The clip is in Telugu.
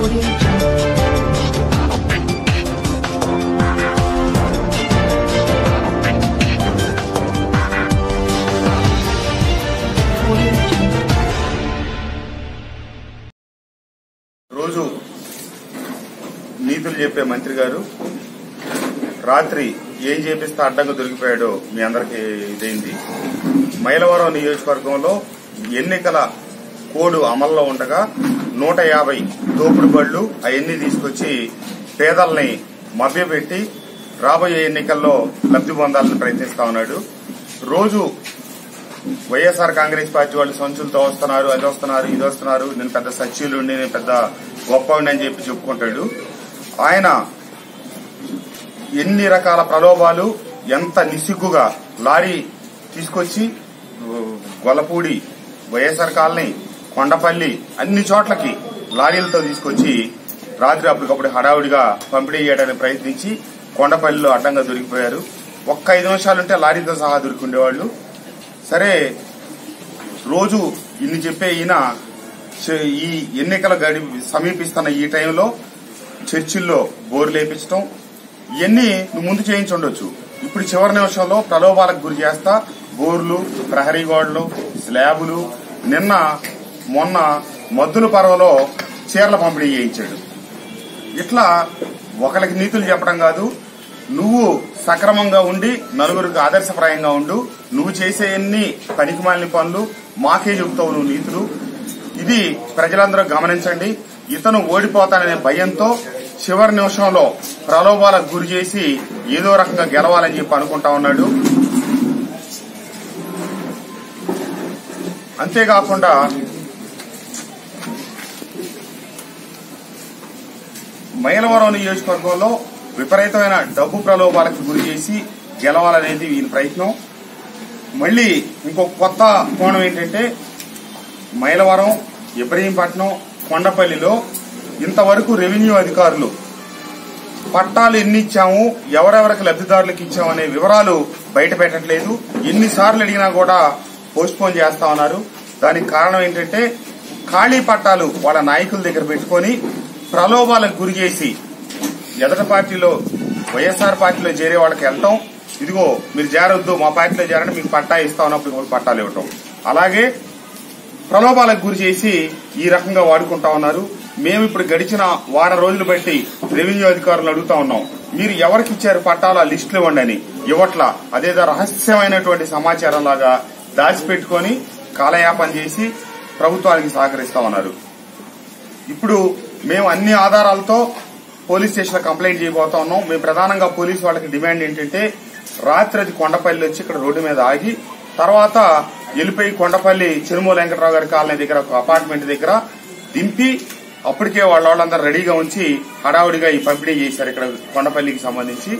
రోజు నీతులు చెప్పే మంత్రి గారు రాత్రి ఏం చేపిస్తే అడ్డంగా దొరికిపోయాడో మీ అందరికీ ఇదైంది. మైలవరం నియోజకవర్గంలో ఎన్నికల కోడ్ అమల్లో ఉండగా 150 దోపుడు బళ్లు అవన్నీ తీసుకొచ్చి పేదల్ని మభ్యపెట్టి రాబోయే ఎన్నికల్లో లబ్ది పొందాలని ప్రయత్నిస్తా ఉన్నాడు. రోజు వైఎస్ఆర్ కాంగ్రెస్ పార్టీ వాళ్ళు సంచులతో వస్తున్నారు, అది వస్తున్నారు, ఇది వస్తున్నారు, నేను పెద్ద సచివులుండి నేను పెద్ద గొప్పవిని అని చెప్పి చెప్పుకుంటాడు. ఆయన ఎన్ని రకాల ప్రలోభాలు, ఎంత నిసిగ్గుగా లారీ తీసుకొచ్చి గొల్లపూడి, వైఎస్ఆర్ కాలనీ, కొండపల్లి అన్ని చోట్లకి లారీలతో తీసుకొచ్చి రాత్రి అప్పటికప్పుడు హడావుడిగా పంపిణీ చేయడానికి ప్రయత్నించి కొండపల్లిలో అడ్డంగా దొరికిపోయారు. ఒక్క 5 నిమిషాలుంటే లారీతో సహా దొరికిండేవాళ్లు. సరే, రోజు ఇన్ని చెప్పే ఈయన ఈ ఎన్నికల గడి సమీపిస్తున్న ఈ టైంలో చర్చిల్లో బోర్లు వేయించడం ఇవన్నీ ముందు చేయించుండొచ్చు. ఇప్పుడు చివరి నిమిషంలో ప్రలోభాలకు గురి చేస్తా బోర్లు, ప్రహరీ గోడలు, స్లాబులు, మొన్న మద్దుల పర్వలో చీరల పంపిణీ చేయించాడు. ఇట్లా ఒకరికి నీతులు చెప్పడం కాదు, నువ్వు సక్రమంగా ఉండి నలుగురికి ఆదర్శప్రాయంగా ఉండు, నువ్వు చేసే ఎన్ని పనికిమాలిన పనులు మాకే చెబుతావు నువ్వు నీతులు. ఇది ప్రజలందరూ గమనించండి. ఇతను ఓడిపోతాననే భయంతో చివరి నిమిషంలో ప్రలోభాలకు గురి చేసి ఏదో రకంగా గెలవాలని చెప్పి అనుకుంటా ఉన్నాడు. అంతేకాకుండా మైలవరం నియోజకవర్గంలో విపరీతమైన డబ్బు ప్రలోభాలకు గురి చేసి గెలవాలనేది వీని ప్రయత్నం. మళ్లీ ఇంకో కొత్త కోణం ఏంటంటే మైలవరం, ఇబ్రహీంపట్నం, కొండపల్లిలో ఇంతవరకు రెవెన్యూ అధికారులు పట్టాలు ఎన్ని ఇచ్చాము, ఎవరెవరికి లబ్దిదారులకు ఇచ్చామనే వివరాలు బయట పెట్టట్లేదు. ఎన్నిసార్లు అడిగినా కూడా పోస్ట్పోన్ చేస్తా ఉన్నారు. దానికి కారణం ఏంటంటే ఖాళీ పట్టాలు వాళ్ళ నాయకుల దగ్గర పెట్టుకుని ప్రలోభాలకు గురి చేసి ఎదట పార్టీలో వైఎస్ఆర్ పార్టీలో చేరే వాళ్ళకి వెళ్తాం, ఇదిగో మీరు చేరొద్దు, మా పార్టీలో చేరండి, మీకు పట్టా ఇస్తా ఉన్నప్పుడు పట్టాలు ఇవ్వటం, అలాగే ప్రలోభాలకు గురి చేసి ఈ రకంగా వాడుకుంటా ఉన్నారు. మేము ఇప్పుడు గడిచిన వారం రోజులు బట్టి రెవెన్యూ అధికారులను అడుగుతా ఉన్నాం, మీరు ఎవరికి ఇచ్చారు పట్టాలు, ఆ లిస్టులు ఇవ్వండి అని. ఇవ్వట్లా. అదేదో రహస్యమైనటువంటి సమాచారం లాగా దాచిపెట్టుకుని కాలయాపన చేసి ప్రభుత్వానికి సహకరిస్తా ఉన్నారు. ఇప్పుడు మేము అన్ని ఆధారాలతో పోలీస్ స్టేషన్లో కంప్లైంట్ చేయబోతా ఉన్నాం. మేము ప్రధానంగా పోలీసు వాళ్ళకి డిమాండ్ ఏంటంటే రాత్రి అది కొండపల్లి వచ్చి ఇక్కడ రోడ్డు మీద ఆగి తర్వాత ఎల్లిపోయి కొండపల్లి చిరుమూల వెంకటరావు గారి కాలనీ దగ్గర ఒక అపార్ట్మెంట్ దగ్గర దింపి అప్పటికే వాళ్ళందరూ రెడీగా ఉంచి హడావుడిగా ఈ పంపిణీ చేశారు ఇక్కడ కొండపల్లికి సంబంధించి.